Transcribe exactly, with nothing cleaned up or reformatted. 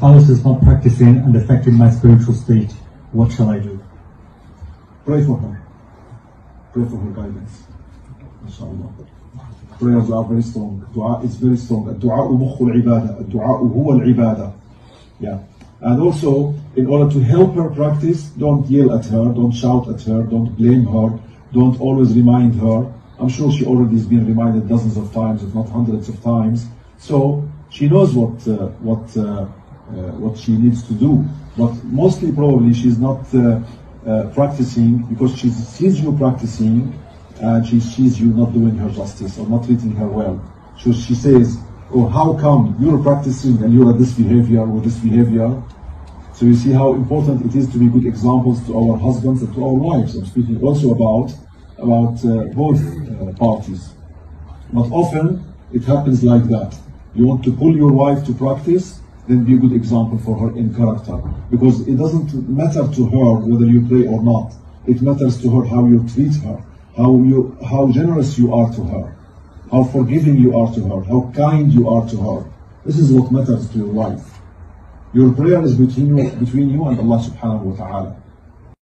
Pious is not practicing and affecting my spiritual state. What shall I do? Pray for her. Pray for her guidance. Inshallah. Prayers are very strong. Dua is very strong. Dua mukhu al-ibadah. Dua huwa al-ibadah. Yeah. And also, in order to help her practice, don't yell at her, don't shout at her, don't blame her, don't always remind her. I'm sure she already has been reminded dozens of times, if not hundreds of times. So she knows what uh, what uh, uh, what she needs to do. But mostly, probably, she's not uh, uh, practicing because she sees you practicing, and she sees you not doing her justice or not treating her well. So she says, "Oh, how come you're practicing and you're at this behavior or this behavior?" So you see how important it is to be good examples to our husbands and to our wives. I'm speaking also about about uh, both uh, parties. But often it happens like that. You want to pull your wife to practice, then be a good example for her in character. Because it doesn't matter to her whether you pray or not. It matters to her how you treat her, how you how generous you are to her, how forgiving you are to her, how kind you are to her. This is what matters to your wife. Your prayer is between you, between you and Allah Subhanahu Wa Ta'ala.